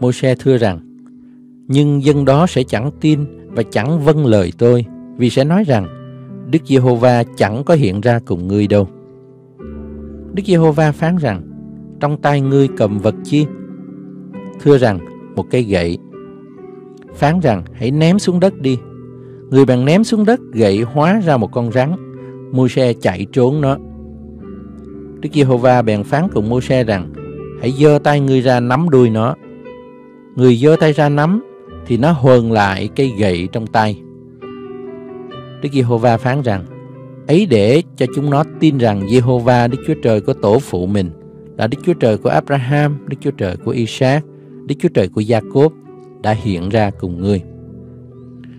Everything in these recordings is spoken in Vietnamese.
Mô-se thưa rằng: Nhưng dân đó sẽ chẳng tin và chẳng vâng lời tôi, vì sẽ nói rằng Đức Giê-hô-va chẳng có hiện ra cùng ngươi đâu. Đức Giê-hô-va phán rằng: Trong tay ngươi cầm vật chi? Thưa rằng: Một cây gậy. Phán rằng: Hãy ném xuống đất đi. Người bạn ném xuống đất, gậy hóa ra một con rắn. Mô-se chạy trốn nó. Đức Giê-hô-va bèn phán cùng Mô-se rằng: Hãy giơ tay ngươi ra nắm đuôi nó. Người giơ tay ra nắm thì nó hờn lại cây gậy trong tay. Đức Giê-hô-va phán rằng: Ấy để cho chúng nó tin rằng Giê-hô-va Đức Chúa Trời của tổ phụ mình là Đức Chúa Trời của Abraham, Đức Chúa Trời của Isaac, Đức Chúa Trời của Gia-cốp đã hiện ra cùng ngươi.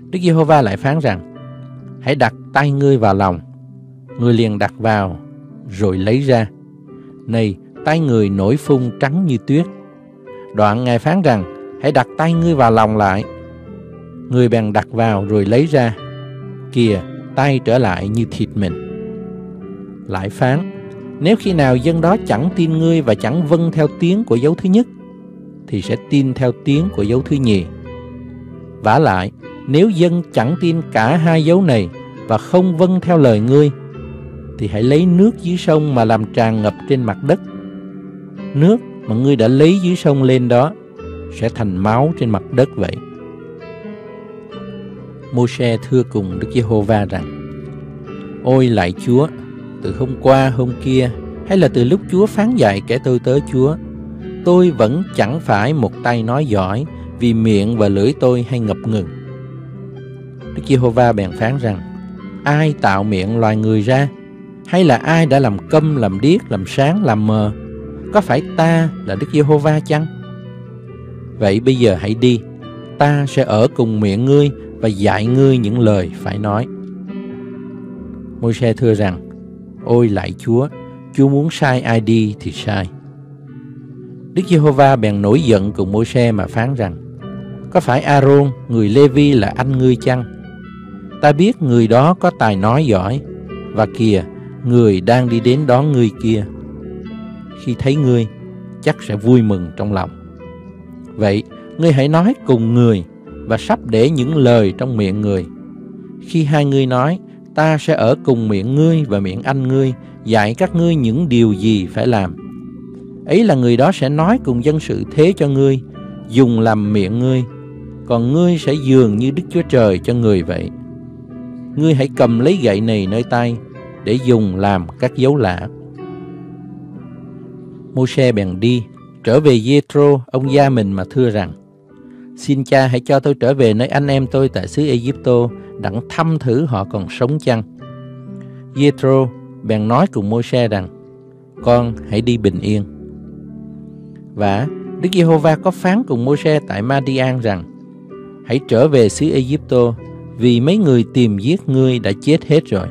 Đức Giê-hô-va lại phán rằng: Hãy đặt tay ngươi vào lòng. Ngươi liền đặt vào rồi lấy ra. Này, tay người nổi phung trắng như tuyết. Đoạn Ngài phán rằng: Hãy đặt tay ngươi vào lòng lại. Người bèn đặt vào rồi lấy ra. Kìa, tay trở lại như thịt mình. Lại phán: Nếu khi nào dân đó chẳng tin ngươi và chẳng vâng theo tiếng của dấu thứ nhất, thì sẽ tin theo tiếng của dấu thứ nhì. Vả lại, nếu dân chẳng tin cả hai dấu này và không vâng theo lời ngươi, thì hãy lấy nước dưới sông mà làm tràn ngập trên mặt đất. Nước mà ngươi đã lấy dưới sông lên đó sẽ thành máu trên mặt đất vậy. Mô-se thưa cùng Đức Giê-hô-va rằng: Ôi lạy Chúa, từ hôm qua hôm kia, hay là từ lúc Chúa phán dạy kẻ tôi tới Chúa, tôi vẫn chẳng phải một tay nói giỏi, vì miệng và lưỡi tôi hay ngập ngừng. Đức Giê-hô-va bèn phán rằng: Ai tạo miệng loài người ra? Hay là ai đã làm câm, làm điếc, làm sáng, làm mờ? Có phải ta là Đức Giê-hô-va chăng? Vậy bây giờ hãy đi, ta sẽ ở cùng miệng ngươi và dạy ngươi những lời phải nói. Mô-se thưa rằng: Ôi lạy Chúa, Chúa muốn sai ai đi thì sai. Đức Giê-hô-va bèn nổi giận cùng Mô-se mà phán rằng: Có phải A-rôn, người Lê-vi là anh ngươi chăng? Ta biết người đó có tài nói giỏi, và kìa, người đang đi đến đón ngươi kia. Khi thấy ngươi, chắc sẽ vui mừng trong lòng. Vậy, ngươi hãy nói cùng người và sắp để những lời trong miệng người. Khi hai ngươi nói, ta sẽ ở cùng miệng ngươi và miệng anh ngươi, dạy các ngươi những điều gì phải làm. Ấy là người đó sẽ nói cùng dân sự thế cho ngươi, dùng làm miệng ngươi, còn ngươi sẽ dường như Đức Chúa Trời cho người vậy. Ngươi hãy cầm lấy gậy này nơi tay, để dùng làm các dấu lạ. Mô-se bèn đi, trở về Giê-trô, ông gia mình mà thưa rằng: Xin cha hãy cho tôi trở về nơi anh em tôi tại xứ Ai-cập, đặng thăm thử họ còn sống chăng. Giê-trô bèn nói cùng Mô-se rằng: Con hãy đi bình yên. Và Đức Giê-hô-va có phán cùng Mô-se tại Ma-đi-an rằng: Hãy trở về xứ Ai-cập, vì mấy người tìm giết ngươi đã chết hết rồi.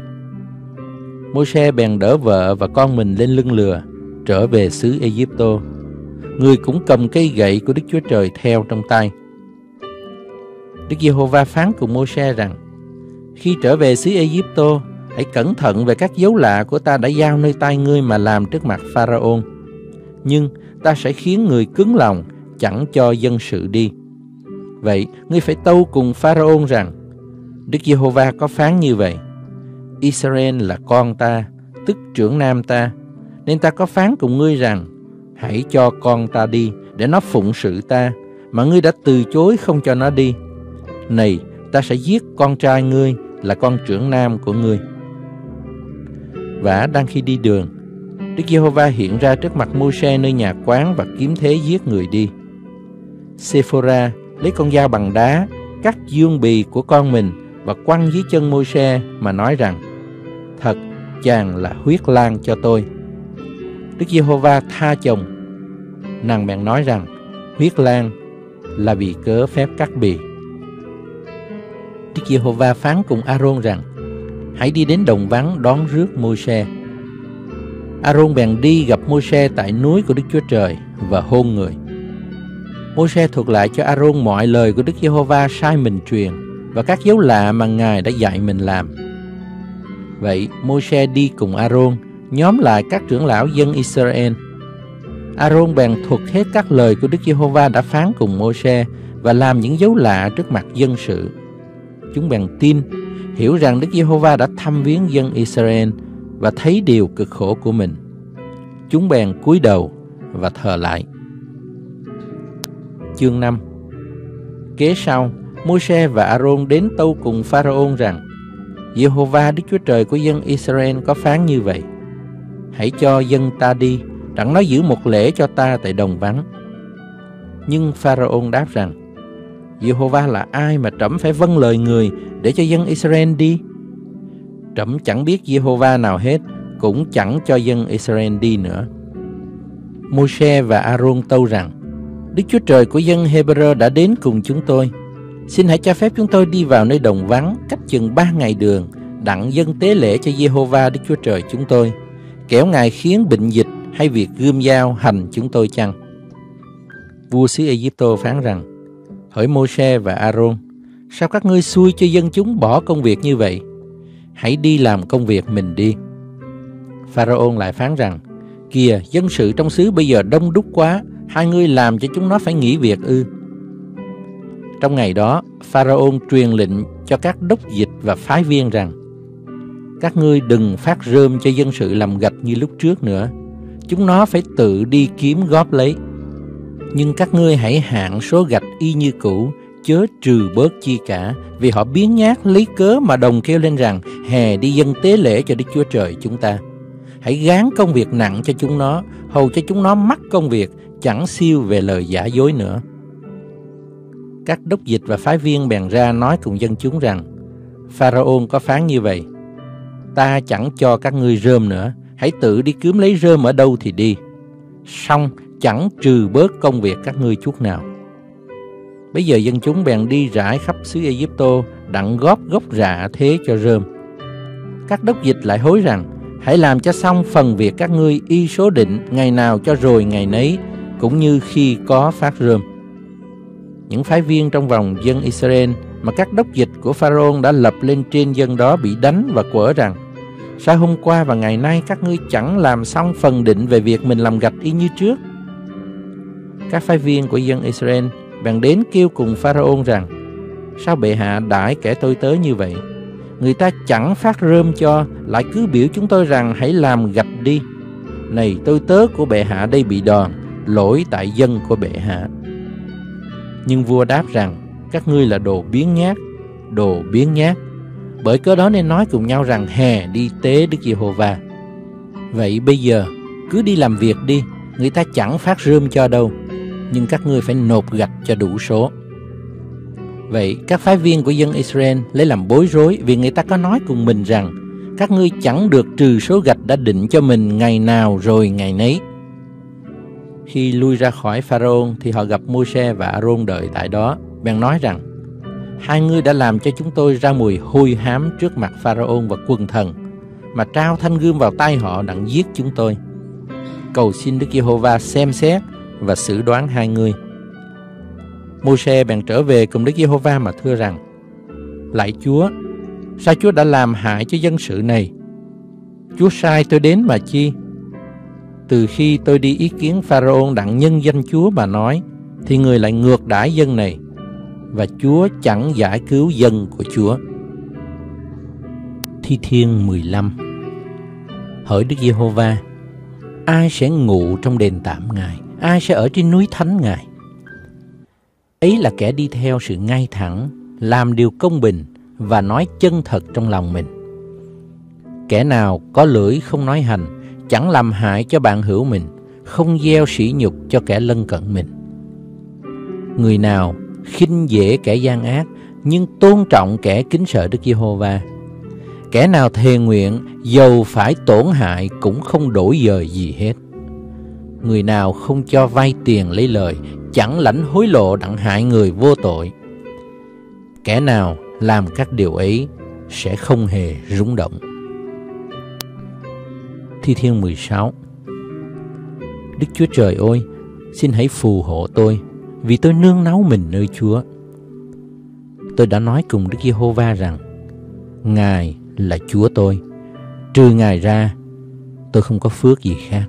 Mô-se bèn đỡ vợ và con mình lên lưng lừa, trở về xứ Ai-cập. Người cũng cầm cây gậy của Đức Chúa Trời theo trong tay. Đức Giê-hô-va phán cùng Mô-se rằng: Khi trở về xứ Ai-cập, hãy cẩn thận về các dấu lạ của ta đã giao nơi tay ngươi mà làm trước mặt Pharaon. Nhưng ta sẽ khiến người cứng lòng, chẳng cho dân sự đi. Vậy ngươi phải tâu cùng Pharaon rằng: Đức Giê-hô-va có phán như vậy: Israel là con ta, tức trưởng nam ta, nên ta có phán cùng ngươi rằng: Hãy cho con ta đi, để nó phụng sự ta, mà ngươi đã từ chối không cho nó đi. Này, ta sẽ giết con trai ngươi, là con trưởng nam của ngươi. Vả đang khi đi đường, Đức Giê-hô-va hiện ra trước mặt Mô-se nơi nhà quán và kiếm thế giết người đi. Sê-phô-ra lấy con dao bằng đá, cắt dương bì của con mình và quăng dưới chân Mô-se mà nói rằng: Thật, chàng là huyết lang cho tôi. Đức Giê-hô-va tha chồng. Nàng bèn nói rằng: Huyết lang, là vì cớ phép cắt bì. Đức Giê-hô-va phán cùng A-rôn rằng: hãy đi đến đồng vắng đón rước Môi-se. A-rôn bèn đi gặp Môi-se tại núi của Đức Chúa Trời và hôn người. Môi-se thuật lại cho A-rôn mọi lời của Đức Giê-hô-va sai mình truyền và các dấu lạ mà Ngài đã dạy mình làm. Vậy Môi-se đi cùng A-rôn nhóm lại các trưởng lão dân Israel. A-rôn bèn thuật hết các lời của Đức Giê-hô-va đã phán cùng Môi-se và làm những dấu lạ trước mặt dân sự. Chúng bèn tin, hiểu rằng Đức Giê-hô-va đã thăm viếng dân Israel và thấy điều cực khổ của mình. Chúng bèn cúi đầu và thờ lại. Chương 5. Kế sau, Môi-se và A-rôn đến tâu cùng Pharaon rằng: Giê-hô-va Đức Chúa Trời của dân Israel có phán như vậy: hãy cho dân ta đi, đặng nó giữ một lễ cho ta tại đồng vắng. Nhưng Pharaon đáp rằng: Giê-hô-va là ai mà trẫm phải vâng lời người để cho dân Israel đi? Trẫm chẳng biết Giê-hô-va nào hết, cũng chẳng cho dân Israel đi nữa. Môi-se và A-rôn tâu rằng: Đức Chúa Trời của dân Hê-bơ-rơ đã đến cùng chúng tôi. Xin hãy cho phép chúng tôi đi vào nơi đồng vắng cách chừng 3 ngày đường, đặng dâng tế lễ cho Giê-hô-va Đức Chúa Trời chúng tôi, kẻo Ngài khiến bệnh dịch hay việc gươm dao hành chúng tôi chăng? Vua xứ Ai-cập phán rằng: hỡi Môi-se và A-rôn, sao các ngươi xui cho dân chúng bỏ công việc như vậy? Hãy đi làm công việc mình đi. Pharaon lại phán rằng: kìa, dân sự trong xứ bây giờ đông đúc quá, hai ngươi làm cho chúng nó phải nghỉ việc ư? Trong ngày đó, Pharaon truyền lệnh cho các đốc dịch và phái viên rằng: các ngươi đừng phát rơm cho dân sự làm gạch như lúc trước nữa, chúng nó phải tự đi kiếm góp lấy. Nhưng các ngươi hãy hạn số gạch y như cũ, chớ trừ bớt chi cả, vì họ biếng nhác lấy cớ mà đồng kêu lên rằng: hè đi dâng tế lễ cho Đức Chúa Trời chúng ta. Hãy gán công việc nặng cho chúng nó, hầu cho chúng nó mắc công việc, chẳng siêu về lời giả dối nữa. Các đốc dịch và phái viên bèn ra nói cùng dân chúng rằng: Pharaon có phán như vậy: ta chẳng cho các ngươi rơm nữa, hãy tự đi kiếm lấy rơm ở đâu thì đi, xong chẳng trừ bớt công việc các ngươi chút nào. Bây giờ dân chúng bèn đi rải khắp xứ Ai-cập đặng góp gốc rạ thế cho rơm. Các đốc dịch lại hối rằng: hãy làm cho xong phần việc các ngươi y số định, ngày nào cho rồi ngày nấy, cũng như khi có phát rơm. Những phái viên trong vòng dân Israel mà các đốc dịch của Pharaon đã lập lên trên dân đó bị đánh và quở rằng: sao hôm qua và ngày nay các ngươi chẳng làm xong phần định về việc mình làm gạch y như trước? Các phái viên của dân Israel bèn đến kêu cùng Pharaon rằng: sao bệ hạ đãi kẻ tôi tớ như vậy? Người ta chẳng phát rơm cho, lại cứ biểu chúng tôi rằng hãy làm gạch đi. Này tôi tớ của bệ hạ đây bị đòn, lỗi tại dân của bệ hạ. Nhưng vua đáp rằng: các ngươi là đồ biếng nhác, đồ biếng nhác. Bởi cớ đó nên nói cùng nhau rằng: hè đi tế Đức Giê-hô-va. Vậy bây giờ cứ đi làm việc đi, người ta chẳng phát rơm cho đâu, nhưng các ngươi phải nộp gạch cho đủ số. Vậy các phái viên của dân Israel lấy làm bối rối, vì người ta có nói cùng mình rằng: các ngươi chẳng được trừ số gạch đã định cho mình, ngày nào rồi ngày nấy. Khi lui ra khỏi Pharaon thì họ gặp Môi-se và A-rôn đợi tại đó, bèn nói rằng: hai ngươi đã làm cho chúng tôi ra mùi hôi hám trước mặt Pharaon và quần thần, mà trao thanh gươm vào tay họ đặng giết chúng tôi. Cầu xin Đức Giê-hô-va xem xét và xử đoán hai ngươi. Môi-se bèn trở về cùng Đức Giê-hô-va mà thưa rằng: lạy Chúa, sao Chúa đã làm hại cho dân sự này? Chúa sai tôi đến mà chi? Từ khi tôi đi ý kiến Pharaon đặng nhân danh Chúa mà nói, thì người lại ngược đãi dân này, và Chúa chẳng giải cứu dân của Chúa. Thi-thiên 15. Hỡi Đức Giê-hô-va, ai sẽ ngụ trong đền tạm Ngài? Ai sẽ ở trên núi thánh Ngài? Ấy là kẻ đi theo sự ngay thẳng, làm điều công bình và nói chân thật trong lòng mình. Kẻ nào có lưỡi không nói hành, chẳng làm hại cho bạn hữu mình, không gieo sỉ nhục cho kẻ lân cận mình. Người nào khinh dễ kẻ gian ác, nhưng tôn trọng kẻ kính sợ Đức Giê-hô-va. Kẻ nào thề nguyện, dầu phải tổn hại cũng không đổi dời gì hết. Người nào không cho vay tiền lấy lời, chẳng lãnh hối lộ đặng hại người vô tội. Kẻ nào làm các điều ấy sẽ không hề rúng động. Thi-thiên 16. Đức Chúa Trời ơi, xin hãy phù hộ tôi, vì tôi nương náu mình nơi Chúa. Tôi đã nói cùng Đức Giê-hô-va rằng, Ngài là Chúa tôi, trừ Ngài ra, tôi không có phước gì khác.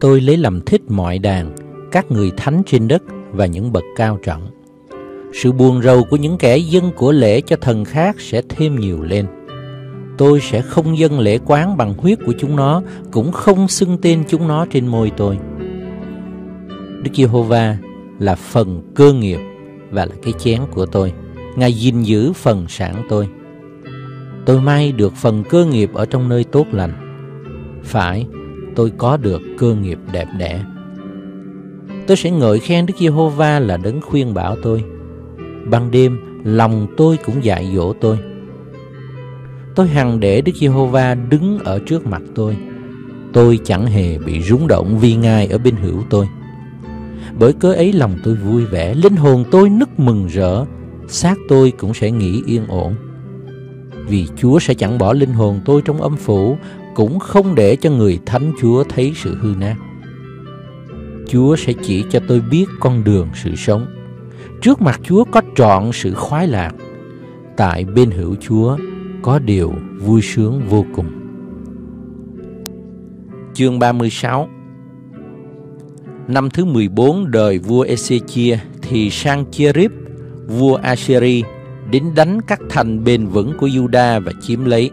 Tôi lấy làm thích mọi đàn, các người thánh trên đất và những bậc cao trọng. Sự buồn rầu của những kẻ dâng của lễ cho thần khác sẽ thêm nhiều lên. Tôi sẽ không dâng lễ quán bằng huyết của chúng nó, cũng không xưng tên chúng nó trên môi tôi. Đức Giê-hô-va là phần cơ nghiệp và là cái chén của tôi. Ngài gìn giữ phần sản tôi. Tôi may được phần cơ nghiệp ở trong nơi tốt lành. Phải, tôi có được cơ nghiệp đẹp đẽ. Tôi sẽ ngợi khen Đức Giê-hô-va là đấng khuyên bảo tôi. Ban đêm, lòng tôi cũng dạy dỗ tôi. Tôi hằng để Đức Giê-hô-va đứng ở trước mặt tôi. Tôi chẳng hề bị rúng động vì Ngài ở bên hữu tôi. Bởi cớ ấy lòng tôi vui vẻ, linh hồn tôi nức mừng rỡ, xác tôi cũng sẽ nghỉ yên ổn. Vì Chúa sẽ chẳng bỏ linh hồn tôi trong âm phủ, cũng không để cho người thánh Chúa thấy sự hư nát. Chúa sẽ chỉ cho tôi biết con đường sự sống. Trước mặt Chúa có trọn sự khoái lạc, tại bên hữu Chúa có điều vui sướng vô cùng. Chương 36. Năm thứ 14 đời vua Ê-xê-chia thì San-chê-ríp, vua A-sê-ri, đến đánh các thành bền vững của Giu-đa và chiếm lấy.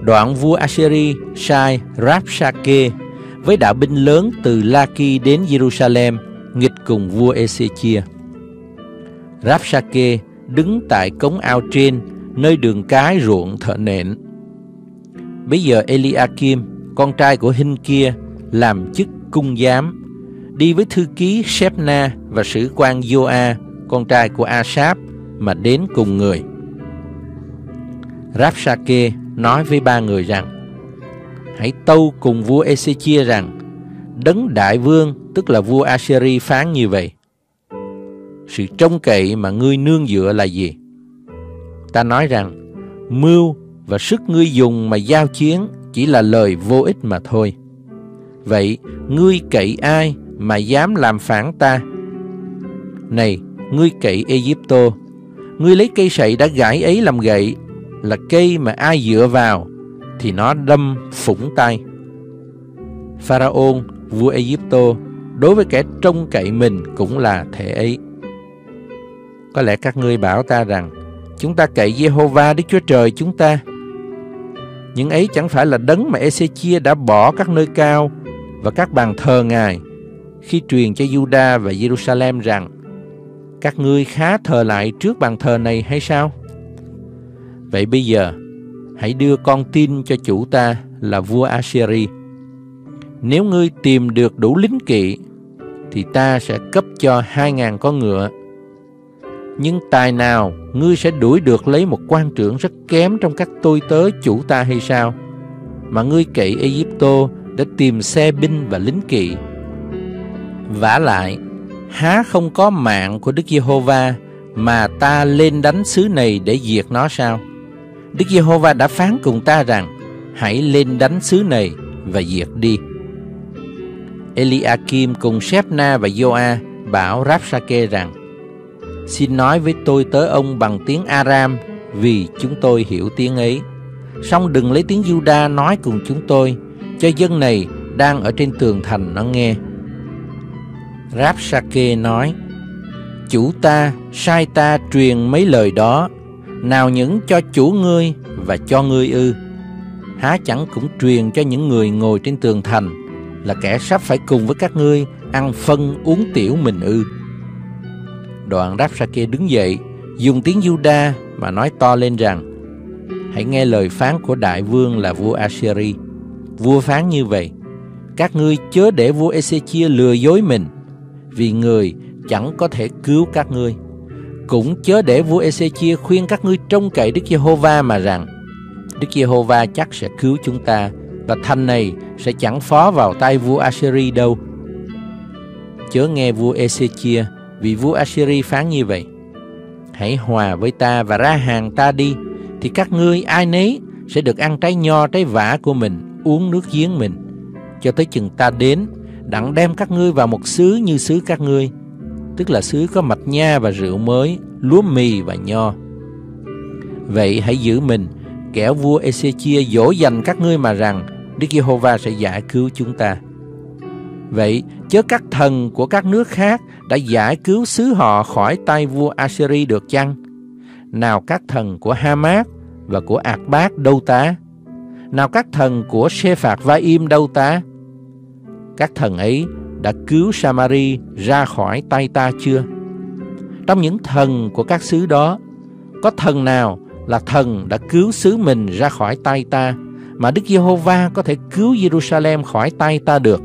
Đoạn vua A-sê-ri sai Ráp-sa-kê với đạo binh lớn từ La-ki đến Giê-ru-sa-lem nghịch cùng vua Ê-xê-chia. Ráp-sa-kê đứng tại cống ao trên, nơi đường cái ruộng thợ nện. Bây giờ Eliakim, con trai của Hinh-kia, làm chức cung giám, đi với thư ký Shebna và sử quan Joa, con trai của Asap, mà đến cùng người. Ráp-sa-kê nói với ba người rằng, hãy tâu cùng vua Ê-xê-chia rằng, đấng đại vương, tức là vua A-sê-ri, phán như vậy: sự trông cậy mà ngươi nương dựa là gì? Ta nói rằng, mưu và sức ngươi dùng mà giao chiến chỉ là lời vô ích mà thôi. Vậy ngươi cậy ai mà dám làm phản ta? Này, ngươi cậy Ê-díp-tô, ngươi lấy cây sậy đã gãi ấy làm gậy, là cây mà ai dựa vào thì nó đâm phủng tay. Pharaon, vua Ê-díp-tô, đối với kẻ trông cậy mình cũng là thế ấy. Có lẽ các ngươi bảo ta rằng, chúng ta cậy Giê-hô-va Đức Chúa Trời chúng ta. Nhưng ấy chẳng phải là đấng mà Ê-xê-chia đã bỏ các nơi cao và các bàn thờ Ngài, khi truyền cho Giu-đa và Giê-ru-sa-lem rằng, các ngươi khá thờ lại trước bàn thờ này hay sao? Vậy bây giờ hãy đưa con tin cho chủ ta là vua A-sê-ri. Nếu ngươi tìm được đủ lính kỵ thì ta sẽ cấp cho 2.000 con ngựa. Nhưng tài nào ngươi sẽ đuổi được lấy một quan trưởng rất kém trong các tôi tớ chủ ta hay sao, mà ngươi cậy Ê-díp-tô để tìm xe binh và lính kỵ? Vả lại, há không có mạng của Đức Giê-hô-va mà ta lên đánh xứ này để diệt nó sao? Đức Giê-hô-va đã phán cùng ta rằng, hãy lên đánh xứ này và diệt đi. Eliakim cùng Shebna và Joa bảo Ráp-sa-kê rằng, xin nói với tôi tớ ông bằng tiếng Aram, vì chúng tôi hiểu tiếng ấy. Song đừng lấy tiếng Giu-đa nói cùng chúng tôi, cho dân này đang ở trên tường thành nó nghe. Ráp-sa-kê nói, chủ ta sai ta truyền mấy lời đó, nào những cho chủ ngươi và cho ngươi ư? Há chẳng cũng truyền cho những người ngồi trên tường thành, là kẻ sắp phải cùng với các ngươi ăn phân uống tiểu mình ư? Đoạn Ráp-sa-kê đứng dậy, dùng tiếng Giu-đa mà nói to lên rằng, hãy nghe lời phán của đại vương là vua A-sê-ri. Vua phán như vậy: các ngươi chớ để vua Ê-xê-chia lừa dối mình, vì người chẳng có thể cứu các ngươi. Cũng chớ để vua Ê-xê-chia khuyên các ngươi trông cậy Đức Giê-hô-va mà rằng, Đức Giê-hô-va chắc sẽ cứu chúng ta, và thành này sẽ chẳng phó vào tay vua A-sê-ri đâu. Chớ nghe vua Ê-xê-chia, vì vua Assyri phán như vậy: Hãy hòa với ta và ra hàng ta đi, thì các ngươi ai nấy sẽ được ăn trái nho trái vả của mình, uống nước giếng mình, cho tới chừng ta đến đặng đem các ngươi vào một xứ như xứ các ngươi, tức là xứ có mạch nha và rượu mới, lúa mì và nho. Vậy hãy giữ mình, kẻo vua Ê-xê-chia dỗ dành các ngươi mà rằng Đức Giê-hô-va sẽ giải cứu chúng ta. Vậy chớ các thần của các nước khác đã giải cứu xứ họ khỏi tay vua Assyri được chăng? Nào các thần của Hamat và của Ác-bác đâu tá? Nào các thần của Sê-phạt-va-im đâu tá? Các thần ấy đã cứu Samari ra khỏi tay ta chưa? Trong những thần của các xứ đó, có thần nào là thần đã cứu xứ mình ra khỏi tay ta, mà Đức Giê-hô-va có thể cứu Giê-ru-sa-lem khỏi tay ta được?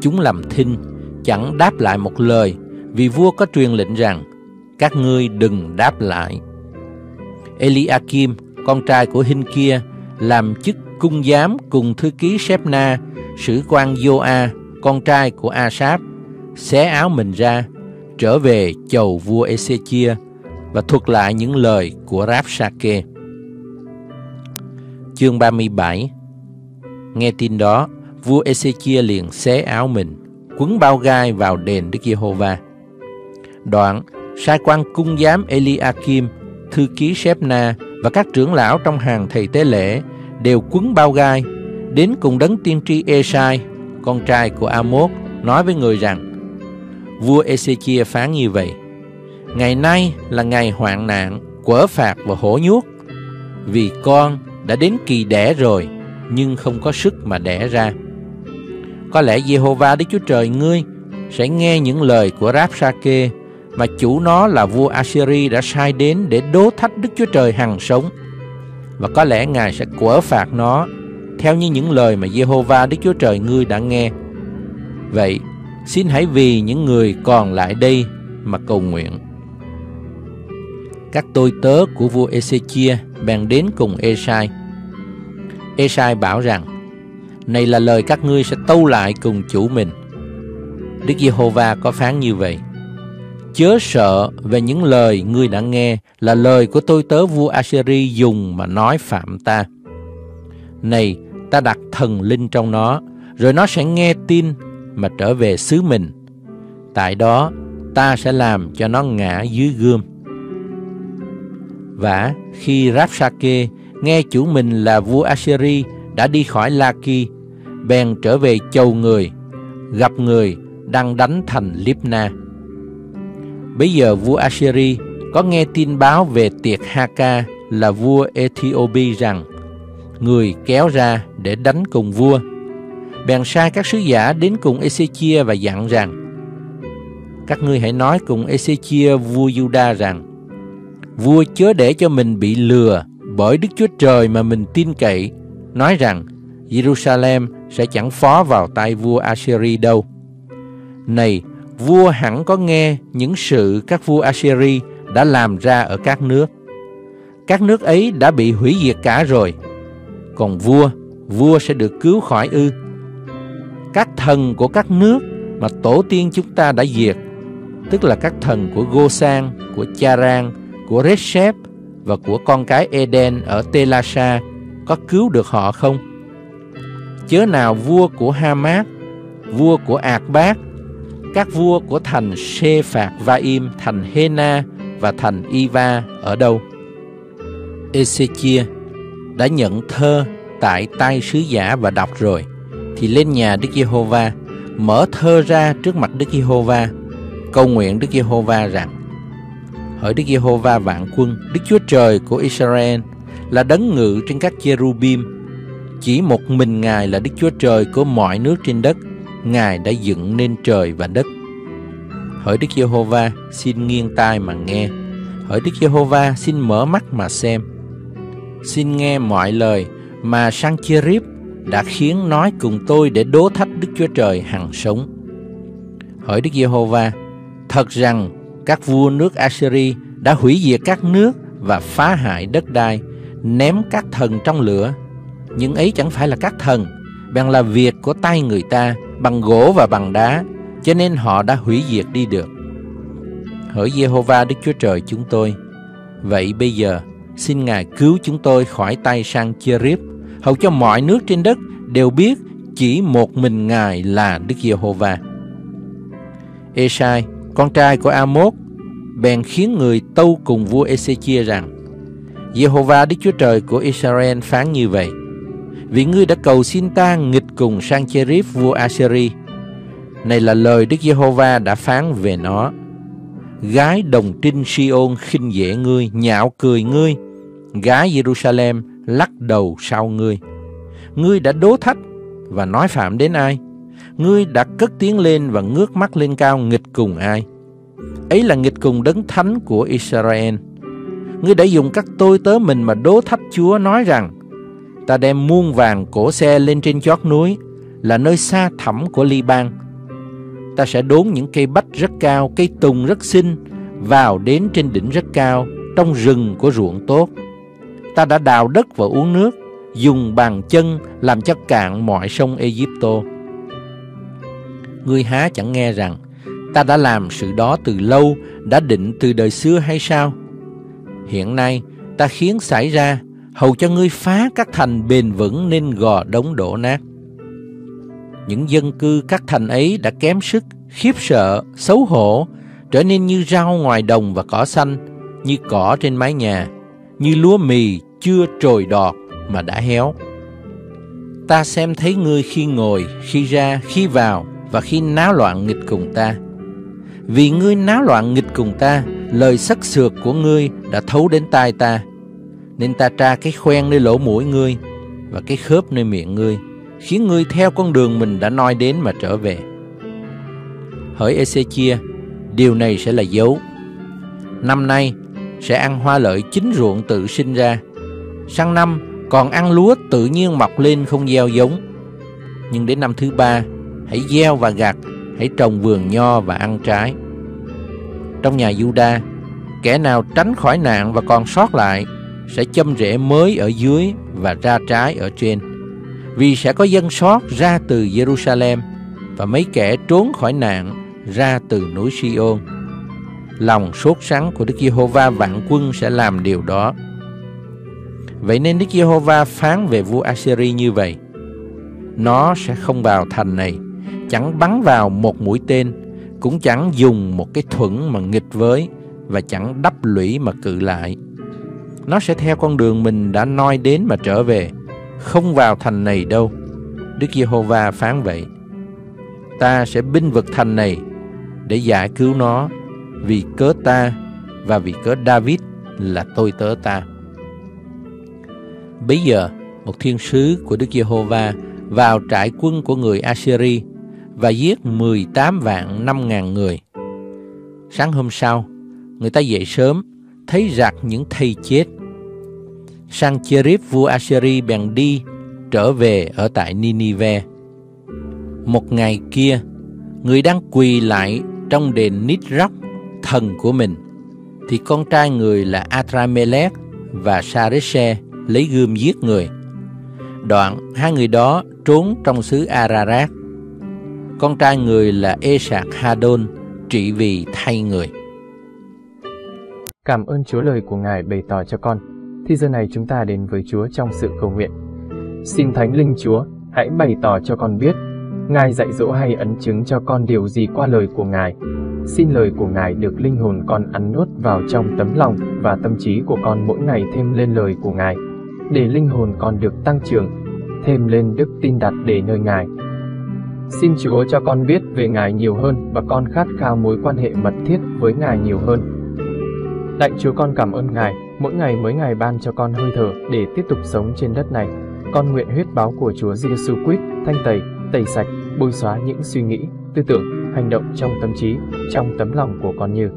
Chúng làm thinh, chẳng đáp lại một lời, vì vua có truyền lệnh rằng: Các ngươi đừng đáp lại. Eliakim, con trai của Hin-kia, làm chức cung giám cùng thư ký Shebna, sử quan Joa, con trai của A-sáp, xé áo mình ra, trở về chầu vua Ê-xê-chia và thuật lại những lời của Ráp-sa-kê. Chương 37. Nghe tin đó, vua Ê-xê-chia liền xé áo mình, quấn bao gai vào đền Đức Giê-hô-va. Đoạn sai quan cung giám Eliakim, thư ký Shebna và các trưởng lão trong hàng thầy tế lễ đều quấn bao gai, đến cùng đấng tiên tri Ê-sai, con trai của A-mốt, nói với người rằng: Vua Ê-xê-chia phán như vậy: Ngày nay là ngày hoạn nạn, quở phạt và hổ nhuốc, vì con đã đến kỳ đẻ rồi, nhưng không có sức mà đẻ ra. Có lẽ Giê-hô-va Đức Chúa Trời ngươi sẽ nghe những lời của Ráp-sa-kê, mà chủ nó là vua Assyri đã sai đến để đố thách Đức Chúa Trời hằng sống, và có lẽ Ngài sẽ quở phạt nó theo như những lời mà Giê-hô-va Đức Chúa Trời ngươi đã nghe. Vậy xin hãy vì những người còn lại đây mà cầu nguyện. Các tôi tớ của vua Ê-xê-chia bèn đến cùng Ê-sai. Ê-sai bảo rằng: Này là lời các ngươi sẽ tâu lại cùng chủ mình. Đức Giê-hô-va có phán như vậy: Chớ sợ về những lời ngươi đã nghe, là lời của tôi tớ vua Assyri dùng mà nói phạm ta. Này, ta đặt thần linh trong nó, rồi nó sẽ nghe tin mà trở về xứ mình. Tại đó ta sẽ làm cho nó ngã dưới gươm. Vả khi Ráp-sa-kê nghe chủ mình là vua Assyri đã đi khỏi La-ki, bèn trở về chầu người, gặp người đang đánh thành Libna. Bây giờ vua Assyri có nghe tin báo về tiệc Haka là vua Ethiopia rằng người kéo ra để đánh cùng vua, bèn sai các sứ giả đến cùng Ê-xê-chia và dặn rằng: Các ngươi hãy nói cùng Ê-xê-chia vua Giu-đa rằng: Vua chớ để cho mình bị lừa bởi Đức Chúa Trời mà mình tin cậy, nói rằng Giê-ru-sa-lem sẽ chẳng phó vào tay vua Assyri đâu. Này, vua hẳn có nghe những sự các vua Assyri đã làm ra ở các nước. Các nước ấy đã bị hủy diệt cả rồi, còn vua sẽ được cứu khỏi ư? Các thần của các nước mà tổ tiên chúng ta đã diệt, tức là các thần của Gô-san, của Cha-rang, của Rết-sép và của con cái Ê-đen ở Tê-la-sa, có cứu được họ không? Chớ nào vua của Ha-mát, vua của Ạc-bác, các vua của thành Sê-phạt-va-im, thành Hê-na và thành Y-va ở đâu? Ê-xê-chia đã nhận thơ tại tay sứ giả và đọc rồi, thì lên nhà Đức Giê-hô-va, mở thơ ra trước mặt Đức Giê-hô-va, cầu nguyện Đức Giê-hô-va rằng: Hỡi Đức Giê-hô-va vạn quân, Đức Chúa Trời của Israel, là đấng ngự trên các cherubim, chỉ một mình Ngài là Đức Chúa Trời của mọi nước trên đất. Ngài đã dựng nên trời và đất. Hỡi Đức Giê-hô-va, xin nghiêng tai mà nghe. Hỡi Đức Giê-hô-va, xin mở mắt mà xem. Xin nghe mọi lời mà San-chê-ríp đã khiến nói cùng tôi để đố thách Đức Chúa Trời hằng sống. Hỡi Đức Giê-hô-va, thật rằng các vua nước Assyri đã hủy diệt các nước và phá hại đất đai, ném các thần trong lửa. Nhưng ấy chẳng phải là các thần, bèn là việc của tay người ta, bằng gỗ và bằng đá, cho nên họ đã hủy diệt đi được. Hỡi Giê-hô-va Đức Chúa Trời chúng tôi, vậy bây giờ xin Ngài cứu chúng tôi khỏi tay San-chê-ríp, hầu cho mọi nước trên đất đều biết chỉ một mình Ngài là Đức Giê-hô-va. Ê-sai, con trai của A-mốt, bèn khiến người tâu cùng vua Ê-xê-chia rằng: Giê-hô-va Đức Chúa Trời của Israel phán như vậy: vì ngươi đã cầu xin ta nghịch cùng San-chê-ríp vua A-sê-ri, này là lời Đức Giê-hô-va đã phán về nó. Gái đồng trinh Si-ôn khinh dễ ngươi, nhạo cười ngươi; gái Giê-ru-sa-lem lắc đầu sau ngươi. Ngươi đã đố thách và nói phạm đến ai? Ngươi đã cất tiếng lên và ngước mắt lên cao nghịch cùng ai? Ấy là nghịch cùng Đấng Thánh của Israel. Ngươi đã dùng các tôi tớ mình mà đố thách Chúa, nói rằng: ta đem muôn vàng cổ xe lên trên chót núi, là nơi xa thẳm của Li-ban. Ta sẽ đốn những cây bách rất cao, cây tùng rất xinh, vào đến trên đỉnh rất cao, trong rừng của ruộng tốt. Ta đã đào đất và uống nước, dùng bàn chân làm cho cạn mọi sông Ê-díp-tô. Ngươi há chẳng nghe rằng ta đã làm sự đó từ lâu, đã định từ đời xưa hay sao? Hiện nay ta khiến xảy ra, hầu cho ngươi phá các thành bền vững nên gò đống đổ nát. Những dân cư các thành ấy đã kém sức, khiếp sợ, xấu hổ, trở nên như rau ngoài đồng và cỏ xanh, như cỏ trên mái nhà, như lúa mì chưa trồi đọt mà đã héo. Ta xem thấy ngươi khi ngồi, khi ra, khi vào và khi náo loạn nghịch cùng ta. Vì ngươi náo loạn nghịch cùng ta, lời sắc sược của ngươi đã thấu đến tai ta, nên ta tra cái khoen nơi lỗ mũi ngươi và cái khớp nơi miệng ngươi, khiến ngươi theo con đường mình đã nói đến mà trở về. Hỡi Ê-xê-chia, điều này sẽ là dấu: năm nay sẽ ăn hoa lợi chín ruộng tự sinh ra, sang năm còn ăn lúa tự nhiên mọc lên không gieo giống. Nhưng đến năm thứ ba, hãy gieo và gặt, hãy trồng vườn nho và ăn trái. Trong nhà Giu-đa, kẻ nào tránh khỏi nạn và còn sót lại sẽ châm rễ mới ở dưới và ra trái ở trên, vì sẽ có dân sót ra từ Giê-ru-sa-lem và mấy kẻ trốn khỏi nạn ra từ núi Si-ôn. Lòng sốt sắng của Đức Giê-hô-va vạn quân sẽ làm điều đó. Vậy nên Đức Giê-hô-va phán về vua A-sê-ri như vậy: nó sẽ không vào thành này, chẳng bắn vào một mũi tên, cũng chẳng dùng một cái thuẫn mà nghịch với, và chẳng đắp lũy mà cự lại. Nó sẽ theo con đường mình đã nói đến mà trở về, không vào thành này đâu. Đức Giê-hô-va phán vậy. Ta sẽ binh vực thành này để giải cứu nó, vì cớ ta và vì cớ David là tôi tớ ta. Bấy giờ một thiên sứ của Đức Giê-hô-va vào trại quân của người A-sê-ri và giết 18,500 người. Sáng hôm sau, người ta dậy sớm, thấy rạc những thây chết. San-chê-ríp vua A-sê-ri bèn đi trở về ở tại Ni-ni-ve. Một ngày kia, người đang quỳ lại trong đền Nít-róc thần của mình, thì con trai người là A-tra-mê-lét và Sa-rê-se lấy gươm giết người. Đoạn hai người đó trốn trong xứ Ararat. Con trai người là Ê-sạc-ha-đôn trị vì thay người. Cảm ơn Chúa lời của Ngài bày tỏ cho con. Thì giờ này chúng ta đến với Chúa trong sự cầu nguyện. Xin Thánh Linh Chúa hãy bày tỏ cho con biết Ngài dạy dỗ hay ấn chứng cho con điều gì qua lời của Ngài. Xin lời của Ngài được linh hồn con ăn nuốt vào trong tấm lòng và tâm trí của con mỗi ngày thêm lên lời của Ngài, để linh hồn con được tăng trưởng, thêm lên đức tin đặt để nơi Ngài. Xin Chúa cho con biết về Ngài nhiều hơn và con khát khao mối quan hệ mật thiết với Ngài nhiều hơn. Lạy Chúa, con cảm ơn Ngài, mỗi ngày mới Ngài ban cho con hơi thở để tiếp tục sống trên đất này. Con nguyện huyết báo của Chúa Giê-xu Christ thanh tẩy, tẩy sạch, bôi xóa những suy nghĩ, tư tưởng, hành động trong tâm trí, trong tấm lòng của con như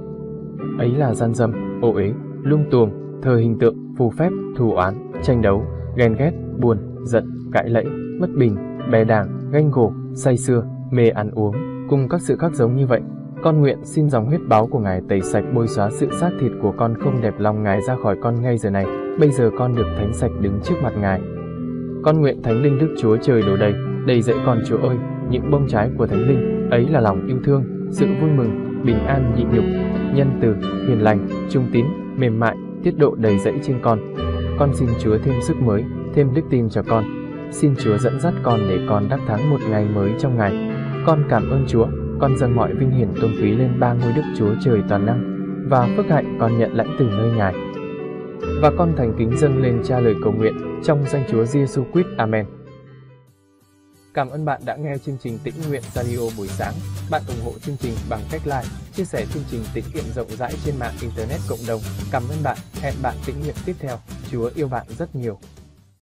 ấy là gian dâm, ô uế, lung tuồng, thờ hình tượng, phù phép, thù oán, tranh đấu, ghen ghét, buồn, giận, cãi lẫy, bất bình, bè đảng, ganh gổ, say sưa, mê ăn uống, cùng các sự khác giống như vậy. Con nguyện xin dòng huyết báu của Ngài tẩy sạch bôi xóa sự xác thịt của con không đẹp lòng Ngài ra khỏi con ngay giờ này. Bây giờ con được thánh sạch đứng trước mặt Ngài. Con nguyện Thánh Linh Đức Chúa Trời đổ đầy dạy con. Chúa ơi, Những bông trái của Thánh Linh ấy là lòng yêu thương, sự vui mừng, bình an nhịn nhục, nhân từ, hiền lành, trung tín, mềm mại, tiết độ đầy dẫy trên con. Con xin Chúa thêm sức mới, thêm đức tin cho con. Xin Chúa dẫn dắt con để con đắc thắng một ngày mới trong Ngài. Con cảm ơn Chúa, con dâng mọi vinh hiển tôn quý lên ba ngôi Đức Chúa Trời toàn năng và phước hạnh con nhận lãnh từ nơi Ngài. Và con thành kính dâng lên Cha lời cầu nguyện trong danh Chúa Giêsu Christ. Amen. Cảm ơn bạn đã nghe chương trình Tĩnh Nguyện Radio buổi sáng. Bạn ủng hộ chương trình bằng cách like, chia sẻ chương trình tĩnh nguyện rộng rãi trên mạng Internet cộng đồng. Cảm ơn bạn, hẹn bạn tĩnh nguyện tiếp theo. Chúa yêu bạn rất nhiều.